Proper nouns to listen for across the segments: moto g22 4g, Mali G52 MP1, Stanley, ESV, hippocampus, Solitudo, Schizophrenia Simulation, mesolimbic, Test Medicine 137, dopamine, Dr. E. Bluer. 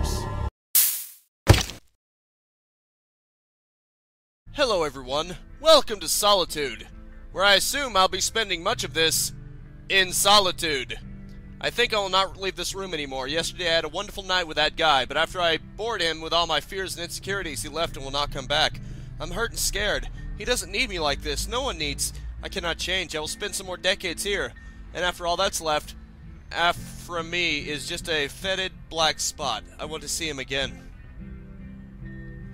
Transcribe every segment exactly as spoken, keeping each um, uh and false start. others. Hello everyone, welcome to Solitude, where I assume I'll be spending much of this in solitude. I think I will not leave this room anymore. Yesterday I had a wonderful night with that guy, but after I bored him with all my fears and insecurities, he left and will not come back. I'm hurt and scared. He doesn't need me like this. No one needs... I cannot change. I will spend some more decades here. And after all that's left, Afra me is just a fetid black spot. I want to see him again.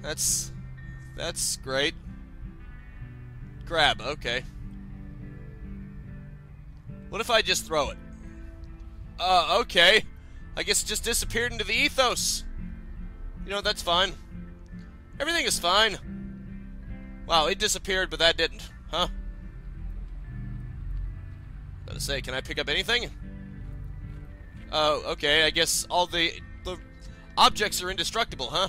That's... That's great. Grab, okay. What if I just throw it? Uh, okay. I guess it just disappeared into the ethos. You know, that's fine. Everything is fine. Wow, it disappeared, but that didn't. Huh? I was about to say, can I pick up anything? Oh, uh, okay, I guess all the, the objects are indestructible, huh?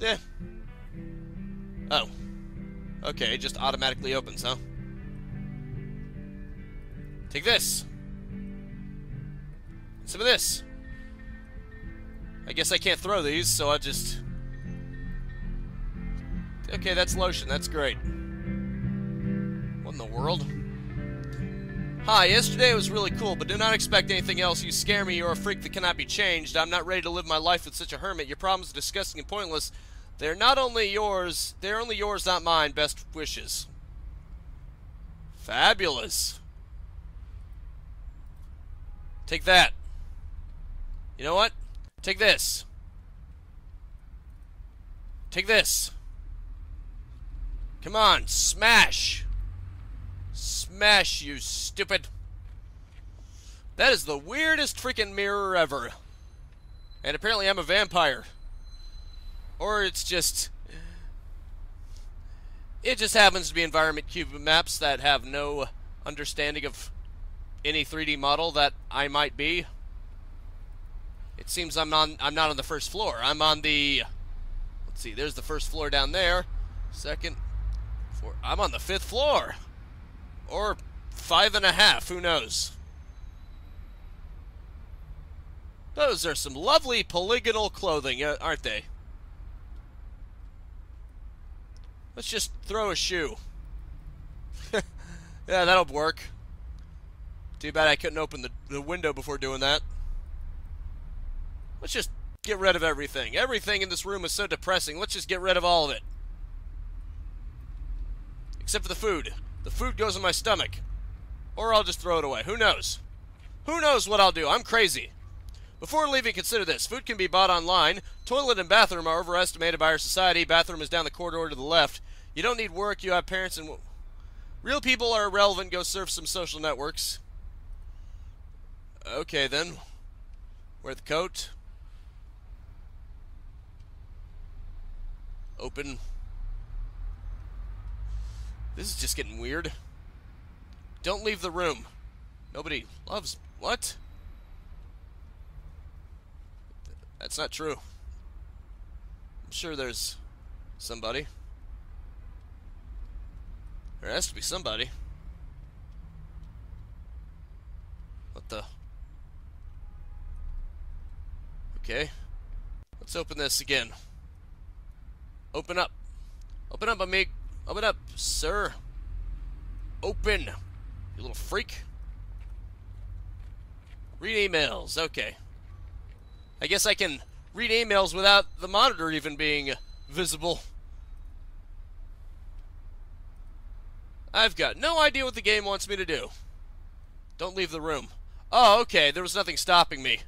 Yeah. Oh. Okay, it just automatically opens, huh? Take this. Some of this. I guess I can't throw these, so I just... Okay, that's lotion. That's great. What in the world? Hi, yesterday was really cool, but do not expect anything else. You scare me. You're a freak that cannot be changed. I'm not ready to live my life with such a hermit. Your problems are disgusting and pointless. They're not only yours. They're only yours, not mine. Best wishes. Fabulous. Take that. You know what? Take this. Take this. Come on, smash. Smash, you stupid. That is the weirdest freaking mirror ever. And apparently I'm a vampire. Or it's just... It just happens to be environment cube maps that have no understanding of any three D model that I might be. It seems I'm not, I'm not on the first floor. I'm on the... Let's see, there's the first floor down there. Second... Four, I'm on the fifth floor! Or five and a half, who knows? Those are some lovely polygonal clothing, aren't they? Let's just throw a shoe. Yeah, that'll work. Too bad I couldn't open the, the window before doing that. Let's just get rid of everything. Everything in this room is so depressing. Let's just get rid of all of it. Except for the food. The food goes in my stomach. Or I'll just throw it away. Who knows? Who knows what I'll do? I'm crazy. Before leaving, consider this. Food can be bought online. Toilet and bathroom are overestimated by our society. Bathroom is down the corridor to the left. You don't need work. You have parents and... Real people are irrelevant. Go surf some social networks. Okay, then. Wear the coat. Open. This is just getting weird. Don't leave the room. Nobody loves... What? That's not true. I'm sure there's somebody. There has to be somebody. What the... Okay, let's open this again. Open up. Open up, amigo. Open up, sir. Open, you little freak. Read emails, okay. I guess I can read emails without the monitor even being visible. I've got no idea what the game wants me to do. Don't leave the room. Oh, okay, there was nothing stopping me.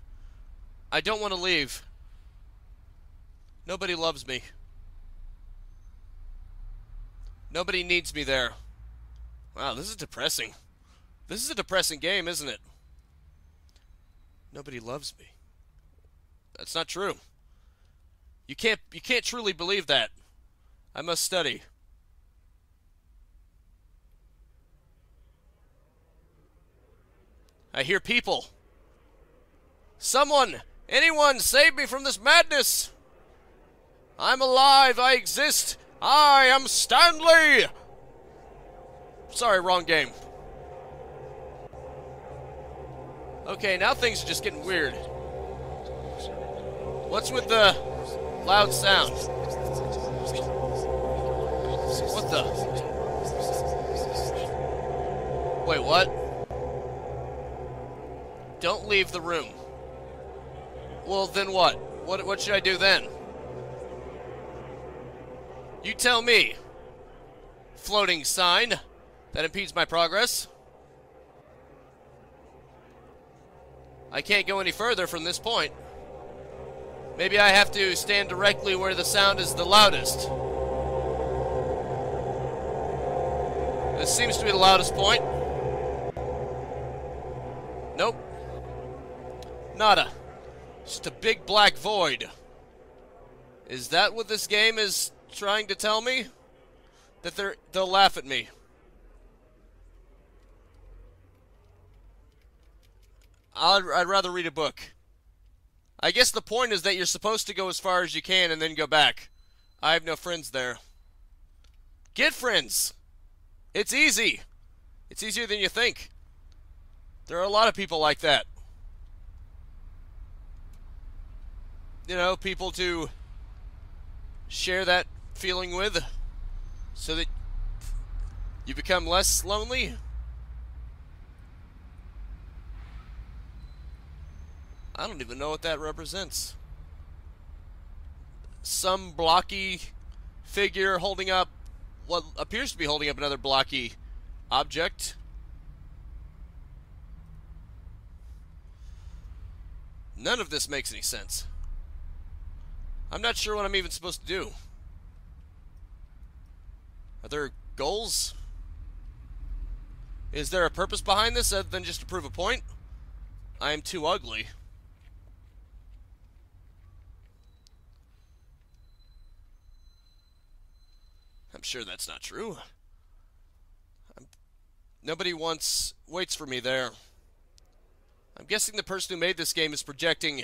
I don't want to leave. Nobody loves me. Nobody needs me there. Wow, this is depressing. This is a depressing game, isn't it? Nobody loves me. That's not true. You can't you can't truly believe that. I must study. I hear people. Someone, anyone, save me from this madness! I'm alive, I exist, I am Stanley! Sorry, wrong game. Okay, now things are just getting weird. What's with the loud sound? What the? Wait, what? Don't leave the room. Well, then what? What, what should I do then? You tell me. Floating sign that impedes my progress. I can't go any further from this point. Maybe I have to stand directly where the sound is the loudest. This seems to be the loudest point. Nope. Nada. Just a big black void. Is that what this game is trying to tell me? That they're, they'll laugh at me. I'd, I'd rather read a book. I guess the point is that you're supposed to go as far as you can and then go back. I have no friends there. Get friends! It's easy. It's easier than you think. There are a lot of people like that. You know, people to share that feeling with so that you become less lonely. I don't even know what that represents. Some blocky figure holding up what appears to be holding up another blocky object. None of this makes any sense. I'm not sure what I'm even supposed to do. Are there goals? Is there a purpose behind this other than just to prove a point? I am too ugly. I'm sure that's not true. I'm, nobody wants waits for me there. I'm guessing the person who made this game is projecting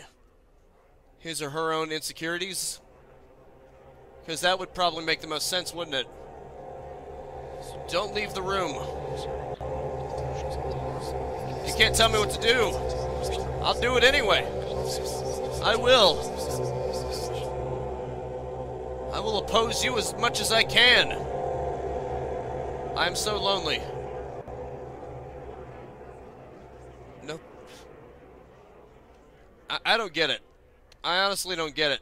his or her own insecurities, because that would probably make the most sense, wouldn't it? So don't leave the room. You can't tell me what to do. I'll do it anyway. I will. I will oppose you as much as I can. I'm so lonely. Nope. I, I don't get it. I honestly don't get it.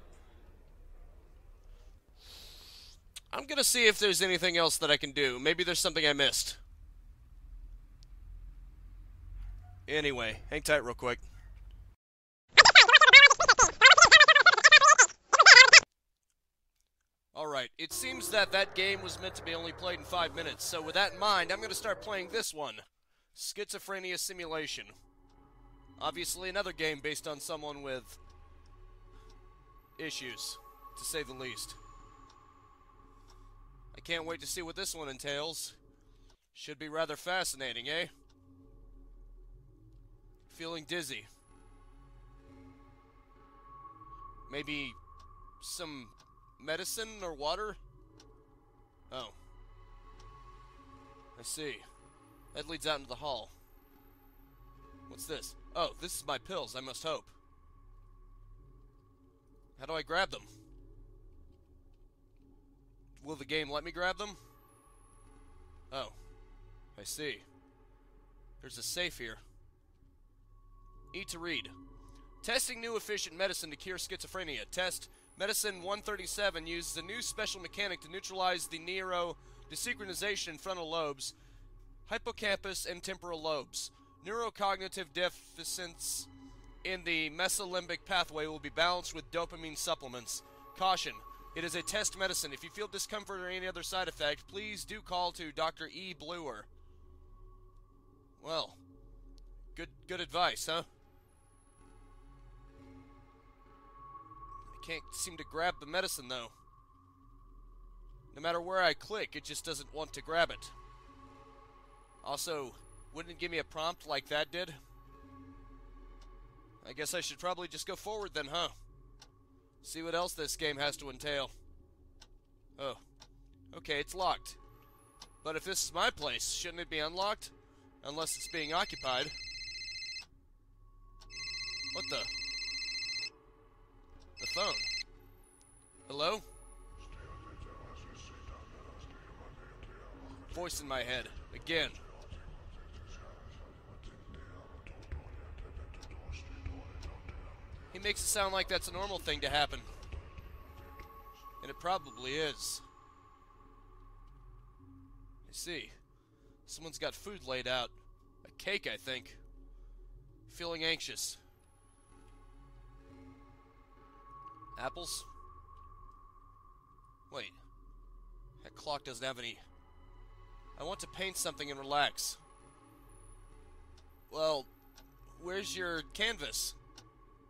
I'm gonna see if there's anything else that I can do. Maybe there's something I missed. Anyway, hang tight real quick. Alright, it seems that that game was meant to be only played in five minutes, so with that in mind, I'm going to start playing this one. Schizophrenia Simulation. Obviously another game based on someone with issues, to say the least. I can't wait to see what this one entails. Should be rather fascinating, eh? Feeling dizzy. Maybe some medicine or water? Oh. I see. That leads out into the hall. What's this? Oh, this is my pills, I must hope. How do I grab them? Will the game let me grab them? Oh. I see. There's a safe here. E to read. Testing new efficient medicine to cure schizophrenia. Test Medicine one thirty-seven uses a new special mechanic to neutralize the neuro desynchronization in frontal lobes, hippocampus, and temporal lobes. Neurocognitive deficits in the mesolimbic pathway will be balanced with dopamine supplements. Caution, it is a test medicine. If you feel discomfort or any other side effect, please do call to Doctor E. Bluer. Well, good, good advice, huh? Can't seem to grab the medicine, though. No matter where I click, it just doesn't want to grab it. Also, wouldn't it give me a prompt like that did? I guess I should probably just go forward then, huh? See what else this game has to entail. Oh. Okay, it's locked. But if this is my place, shouldn't it be unlocked? Unless it's being occupied. What the? The phone. Hello? Voice in my head. Again. He makes it sound like that's a normal thing to happen. And it probably is. I see. Someone's got food laid out. A cake, I think. Feeling anxious. Apples? Wait. That clock doesn't have any... I want to paint something and relax. Well, where's your canvas?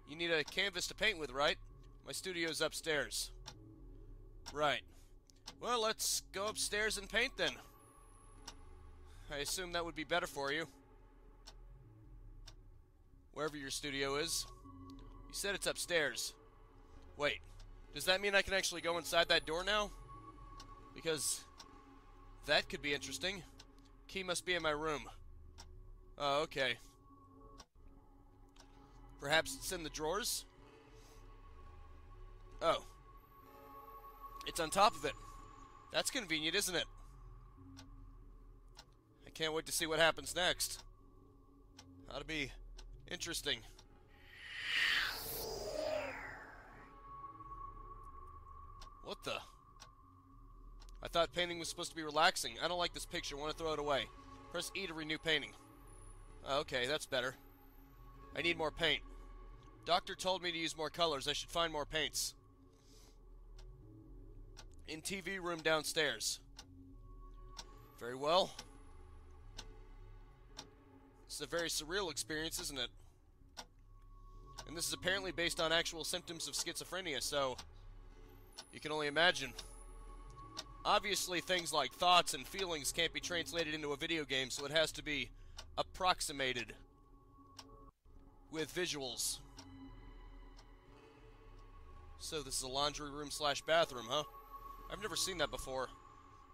You need a canvas to paint with, right? My studio's upstairs. Right. Well, let's go upstairs and paint then. I assume that would be better for you. Wherever your studio is. You said it's upstairs. Wait, does that mean I can actually go inside that door now? Because that could be interesting. Key must be in my room. Oh, okay. Perhaps it's in the drawers? Oh. It's on top of it. That's convenient, isn't it? I can't wait to see what happens next. Ought to be interesting. What the? I thought painting was supposed to be relaxing. I don't like this picture. I want to throw it away. Press E to renew painting. Oh, okay, that's better. I need more paint. Doctor told me to use more colors. I should find more paints. In T V room downstairs. Very well. This is a very surreal experience, isn't it? And this is apparently based on actual symptoms of schizophrenia, so... you can only imagine. Obviously, things like thoughts and feelings can't be translated into a video game, so it has to be approximated with visuals. So this is a laundry room slash bathroom, huh? I've never seen that before.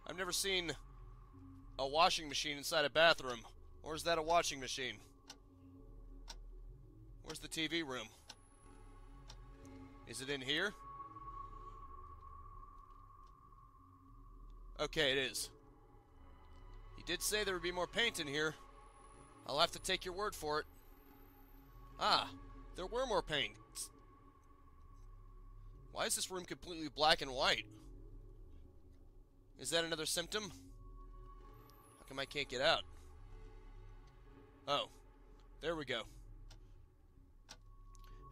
I've never seen a washing machine inside a bathroom. Or is that a washing machine? Where's the T V room? Is it in here? Okay, it is. You did say there would be more paint in here. I'll have to take your word for it. Ah, there were more paints. Why is this room completely black and white? Is that another symptom? How come I can't get out? Oh, there we go.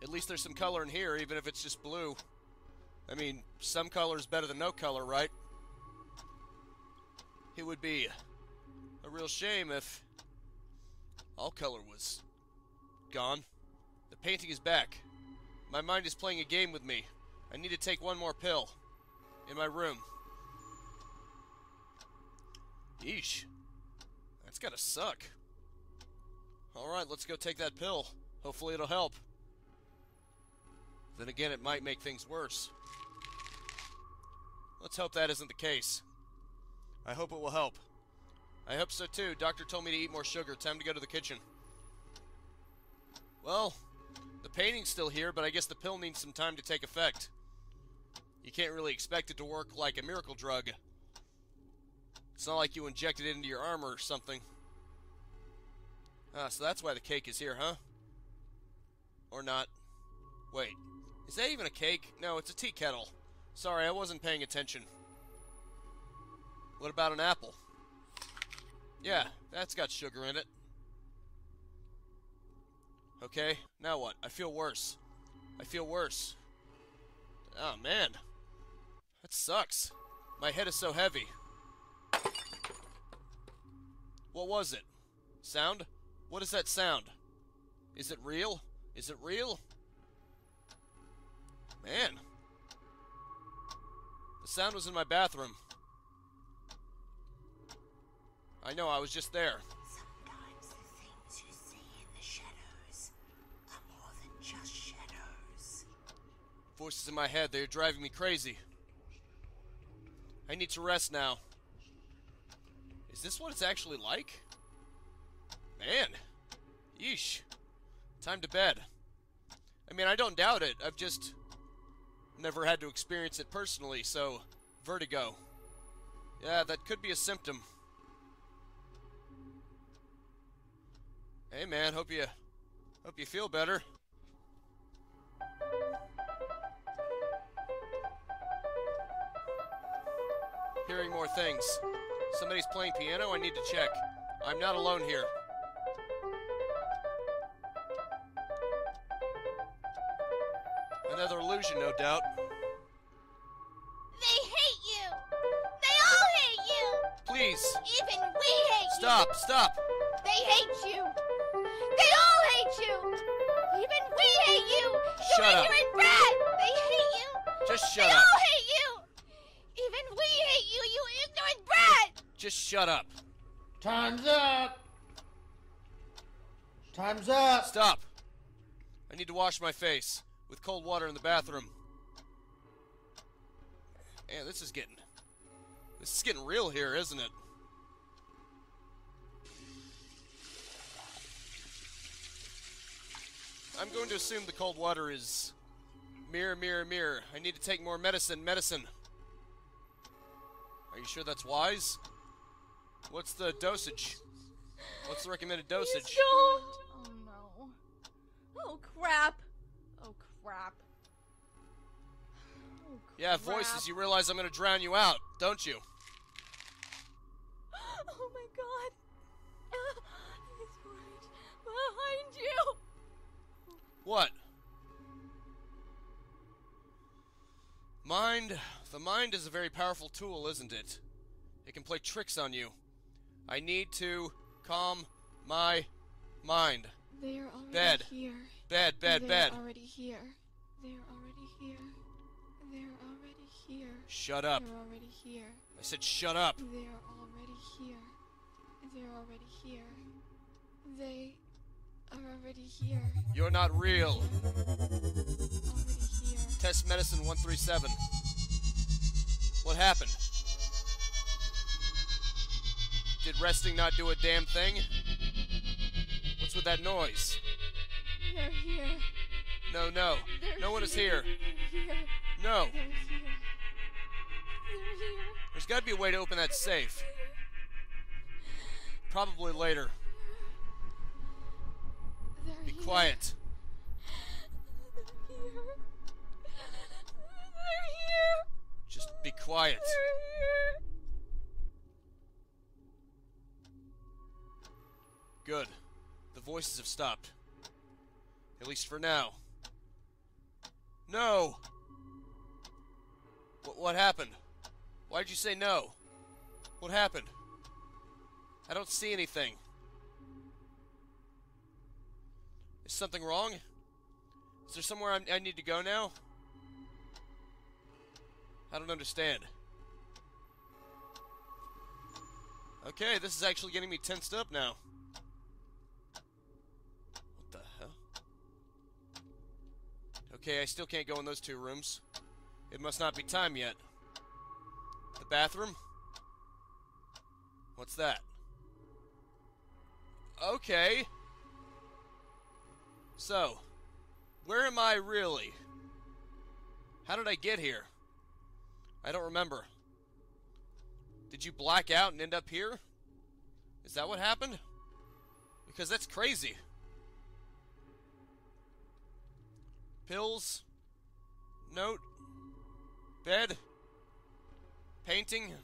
At least there's some color in here, even if it's just blue. I mean, some color is better than no color, right? It would be a real shame if all color was gone. The painting is back. My mind is playing a game with me. I need to take one more pill in my room. Yeesh. That's gotta suck. Alright, let's go take that pill. Hopefully it'll help. Then again, it might make things worse. Let's hope that isn't the case. I hope it will help. I hope so too. Doctor told me to eat more sugar. Time to go to the kitchen. Well, the painting's still here, but I guess the pill needs some time to take effect. You can't really expect it to work like a miracle drug. It's not like you injected it into your armor or something. Ah, so that's why the cake is here, huh? Or not. Wait, is that even a cake? No, it's a tea kettle. Sorry, I wasn't paying attention. What about an apple? Yeah, that's got sugar in it. Okay, now what? I feel worse. I feel worse. Oh, man. That sucks. My head is so heavy. What was it? Sound? What is that sound? Is it real? Is it real? Man. The sound was in my bathroom. I know, I was just there. Sometimes the things you see in the shadows are more than just shadows. Voices in my head, they're driving me crazy. I need to rest now. Is this what it's actually like? Man. Yeesh. Time to bed. I mean, I don't doubt it. I've just never had to experience it personally, so vertigo. Yeah, that could be a symptom. Hey man, hope you hope you feel better. Hearing more things. Somebody's playing piano, I need to check. I'm not alone here. Another illusion, no doubt. They hate you! They all hate you! Please! Even we hate you! Stop, stop! They hate you! They all hate you! Even we hate you! Shut you up! Ignorant brat! They hate you! Just shut they up! They all hate you! Even we hate you, you ignorant brat! Just shut up! Time's up! Time's up! Stop! I need to wash my face with cold water in the bathroom. Man, this is getting... This is getting real here, isn't it? I'm going to assume the cold water is... Mirror, mirror, mirror. I need to take more medicine, medicine. Are you sure that's wise? What's the dosage? What's the recommended dosage? Please don't! Oh, no. Oh, crap. Oh, crap. Oh, crap. Yeah, voices, you realize I'm gonna drown you out, don't you? Oh, my God. Uh, he's right behind you. What? Mind. The mind is a very powerful tool, isn't it? It can play tricks on you. I need to calm my mind. They are already bed. Here. Bed, bed, They're bed. They're already here. They're already here. They're already here. Shut up. They're already here. I said shut up. They're already here. They're already here. They are already here. You're not real. Already here. Test Medicine one three seven. What happened? Did resting not do a damn thing? What's with that noise? They're here. No, no. They're no one here. is here. They're here. No. They're here. They're here. There's got to be a way to open that safe. Probably later. They're be here. quiet. They're here. They're here. Just be quiet. They're here. Good. The voices have stopped. At least for now. No! What, what happened? Why'd you say no? What happened? I don't see anything. Is something wrong? Is there somewhere I'm, I need to go now? I don't understand. Okay, this is actually getting me tensed up now. Okay, I still can't go in those two rooms. It must not be time yet. The bathroom? What's that? Okay. So, where am I really? How did I get here? I don't remember. Did you black out and end up here? Is that what happened? Because that's crazy. Pills, note, bed, painting,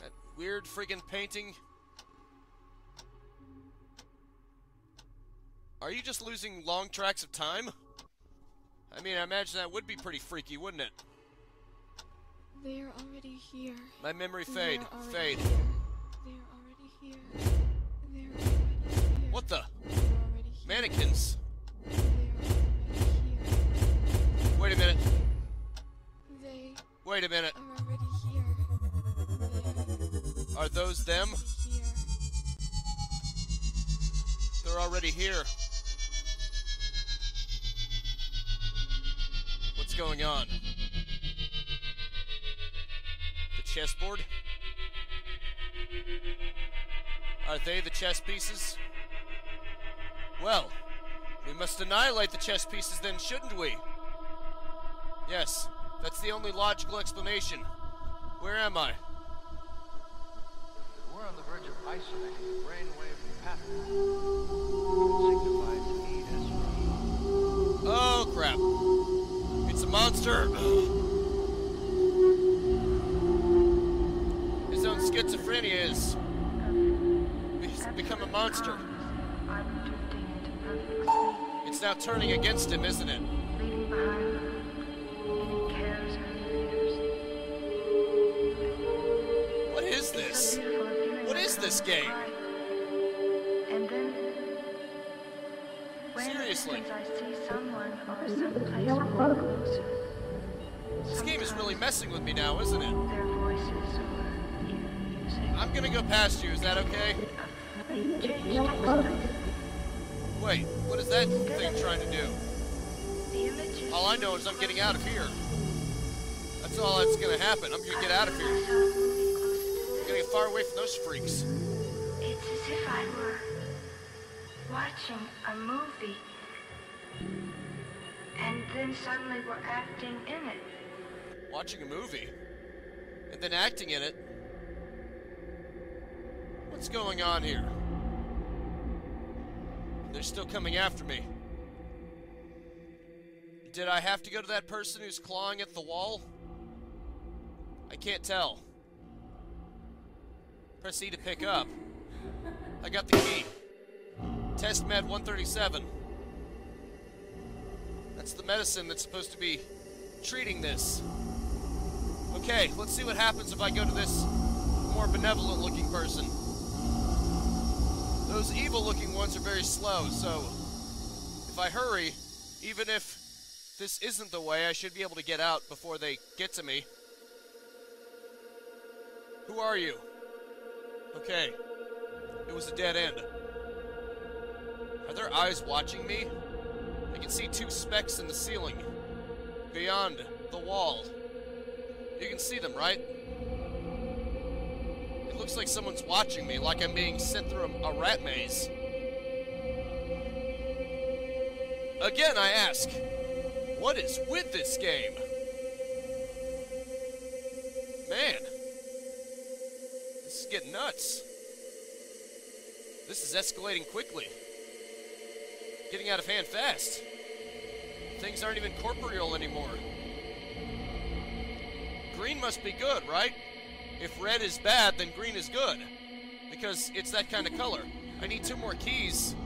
that weird freaking painting. Are you just losing long tracks of time? I mean, I imagine that would be pretty freaky, wouldn't it? They are already here. My memory fade, fade. They are already here. They are already here. What the? They are already here. Mannequins. Wait a minute. They Wait a minute. Are already here. They are those them? Here. They're already here. What's going on? The chessboard? Are they the chess pieces? Well, We must annihilate the chess pieces then, shouldn't we? Yes, that's the only logical explanation. Where am I? We're on the verge of isolating the brainwave pattern. Signifies E S V. Oh, crap. It's a monster. His own schizophrenia is... He's become a monster. It's now turning against him, isn't it? Leaving behind her any cares or fears. What is this? What is this game? And then, seriously. This game is really messing with me now, isn't it? I'm gonna go past you, is that okay? Wait, what is that thing trying to do? All I know is I'm getting out of here. That's all that's going to happen. I'm going to get out of here. I'm going to get far away from those freaks. It's as if I were watching a movie, and then suddenly we're acting in it. Watching a movie? And then acting in it? What's going on here? They're still coming after me. Did I have to go to that person who's clawing at the wall? I can't tell. Press E to pick up. I got the key. Test Med one thirty-seven. That's the medicine that's supposed to be treating this. Okay, let's see what happens if I go to this more benevolent looking person. Those evil-looking ones are very slow, so if I hurry, even if this isn't the way, I should be able to get out before they get to me. Who are you? Okay. It was a dead end. Are their eyes watching me? I can see two specks in the ceiling, beyond the wall. You can see them, right? It looks like someone's watching me, like I'm being sent through a, a rat maze. Again, I ask, what is with this game? Man, this is getting nuts. This is escalating quickly. Getting out of hand fast. Things aren't even corporeal anymore. Green must be good, right? If red is bad, then green is good, because it's that kind of color. I need two more keys.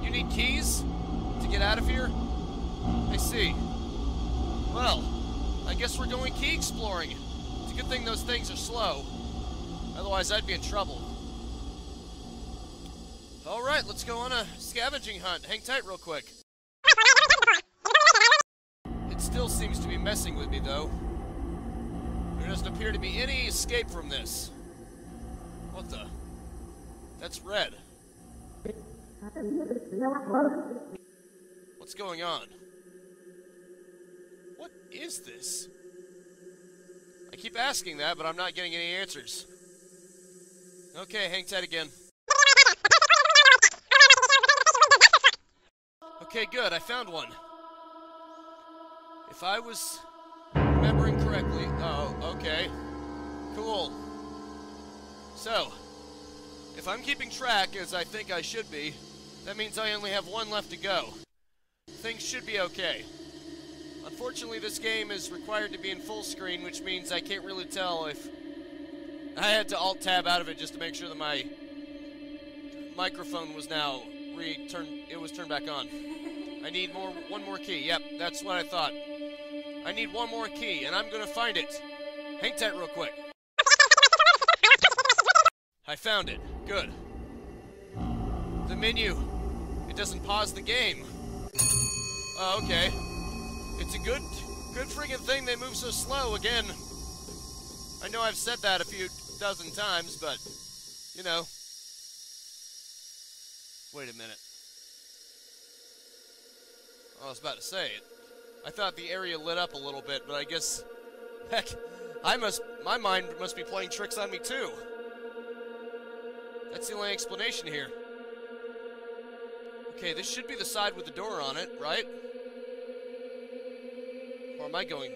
You need keys to get out of here? I see. Well, I guess we're going key exploring. It's a good thing those things are slow. Otherwise, I'd be in trouble. All right, let's go on a scavenging hunt. Hang tight real quick. It still seems to be messing with me, though. There doesn't appear to be any escape from this. What the? That's red. What's going on? What is this? I keep asking that, but I'm not getting any answers. Okay, hang tight again. Okay, good, I found one. If I was... remembering correctly. Oh, okay. Cool. So, if I'm keeping track, as I think I should be, that means I only have one left to go. Things should be okay. Unfortunately, this game is required to be in full screen, which means I can't really tell if... I had to alt-tab out of it just to make sure that my microphone was now re-turned... It was turned back on. I need more one more key. Yep, that's what I thought. I need one more key, and I'm gonna find it. Hang tight real quick. I found it. Good. The menu. It doesn't pause the game. Oh, okay. It's a good, good friggin' thing they move so slow again. I know I've said that a few dozen times, but, you know. Wait a minute. I was about to say it. I thought the area lit up a little bit, but I guess, heck, I must, my mind must be playing tricks on me too. That's the only explanation here. Okay, this should be the side with the door on it, right? Or am I going...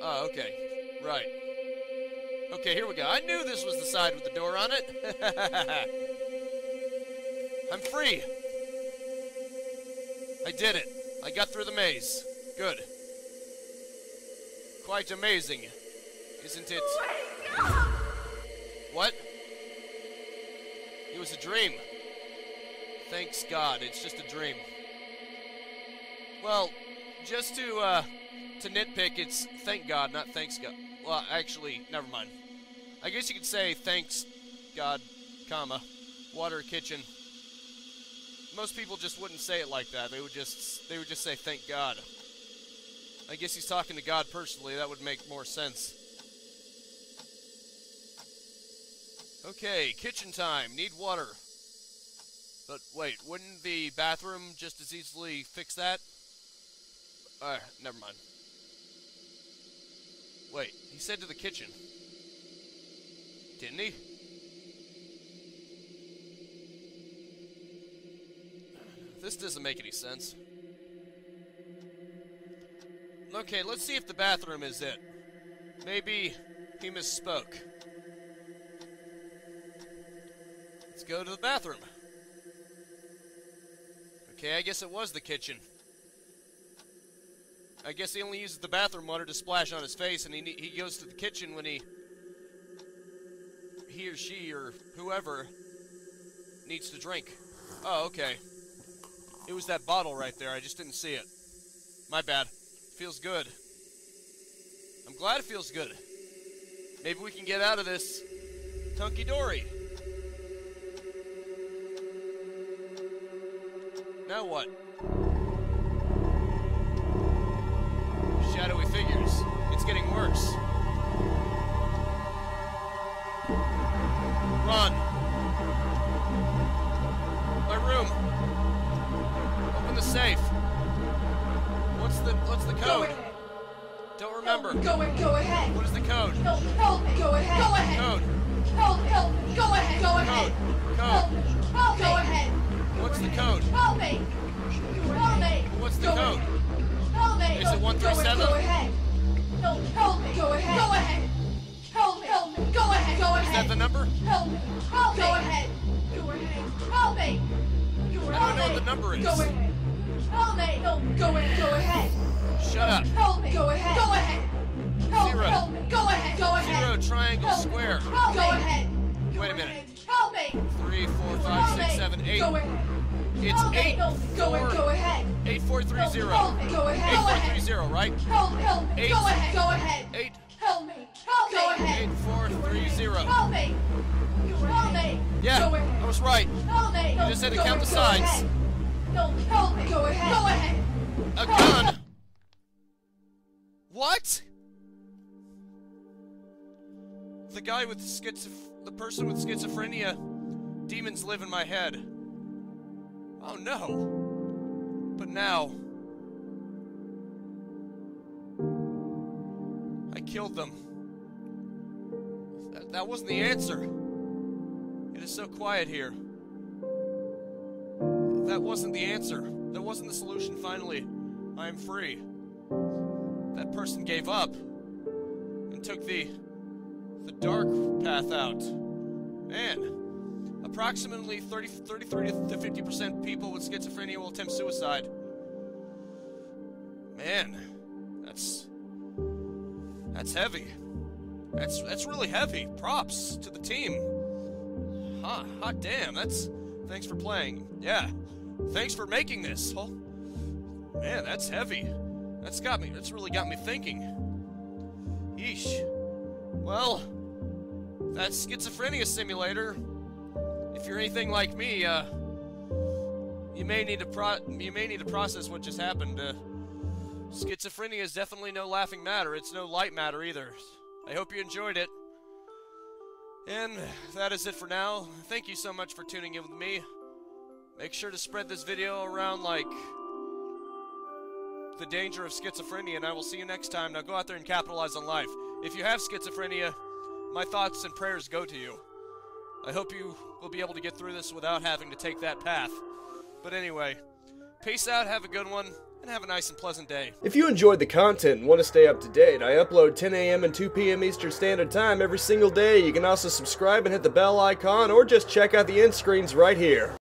Oh, okay. Right. Okay, here we go. I knew this was the side with the door on it. I'm free. I did it. I got through the maze. Good. Quite amazing, isn't it? Wake up! What? It was a dream. Thanks God, it's just a dream. Well, just to, uh, to nitpick, it's thank God, not thanks God. Well, actually, never mind. I guess you could say thanks God, comma, water kitchen. Most people just wouldn't say it like that. They would just, they would just say thank God. I guess he's talking to God personally. That would make more sense. Okay, kitchen time. Need water. But wait, wouldn't the bathroom just as easily fix that? Uh, never mind. Wait, he said to the kitchen. Didn't he? This doesn't make any sense. Okay, let's see if the bathroom is it. Maybe he misspoke. Let's go to the bathroom. Okay, I guess it was the kitchen. I guess he only uses the bathroom water to splash on his face, and he he goes to the kitchen when he he or she or whoever needs to drink. Oh, okay. It was that bottle right there. I just didn't see it. My bad. Feels good. I'm glad it feels good. Maybe we can get out of this hunky-dory. Now what? Shadowy figures. It's getting worse. Run! My room! Open the safe! What's the what's the code? Don't remember. Go ahead. Go ahead. What is the code? Help, help, go ahead. Go ahead. Code. Help, help. Go ahead. Go ahead. Code. Help, help. Go ahead. What's the code? Help me. Help me. What's the code? Help me. Is it one three seven? Go ahead. Help, help me. Go ahead. Go ahead. Help, help me. Go ahead. Go ahead. Is that the number? Help me. Help me. Go ahead. Go ahead. Help me. I don't know what the number is. Go ahead. Help me! No, go ahead, go ahead. Shut up. Help me. Go ahead. Go ahead. Help, Zero. Help me. Go ahead. Go ahead. Zero, triangle, help. Square. Help me. Go ahead. Wait a minute. Help me. Three, four, five, help six, me. Seven, eight. Go ahead. It's help eight. No, go ahead. Go ahead. Eight, four, three, help. Zero. Help me. Go ahead. Eight, four, three, zero. Right? Help. Help me. Eight. Go ahead. Go ahead. Eight. Help me. Help me. Go ahead. Eight, four, go three, ahead. Zero. Help me. Help me. Yeah, I was right. Help me. You just had to go count ahead. The sides. No, help me. Go ahead. Go ahead. A gun. What? The guy with schizo- the person with schizophrenia, demons live in my head. Oh no. But now I killed them. That, that wasn't the answer. It is so quiet here. That wasn't the answer. That wasn't the solution, finally. I am free. That person gave up and took the the dark path out. Man, approximately thirty, thirty-three to fifty percent people with schizophrenia will attempt suicide. Man, that's that's heavy. That's that's really heavy. Props to the team. Hot, hot damn, that's thanks for playing. Yeah. Thanks for making this. Oh, man, that's heavy. That's got me. That's really got me thinking. Yeesh. Well, that's Schizophrenia Simulator. If you're anything like me, uh, you may need to pro you may need to process what just happened. Uh, schizophrenia is definitely no laughing matter. It's no light matter either. I hope you enjoyed it. And that is it for now. Thank you so much for tuning in with me. Make sure to spread this video around like the danger of schizophrenia, and I will see you next time. Now go out there and capitalize on life. If you have schizophrenia, my thoughts and prayers go to you. I hope you will be able to get through this without having to take that path. But anyway, peace out, have a good one, and have a nice and pleasant day. If you enjoyed the content and want to stay up to date, I upload ten A M and two P M Eastern Standard Time every single day. You can also subscribe and hit the bell icon, or just check out the end screens right here.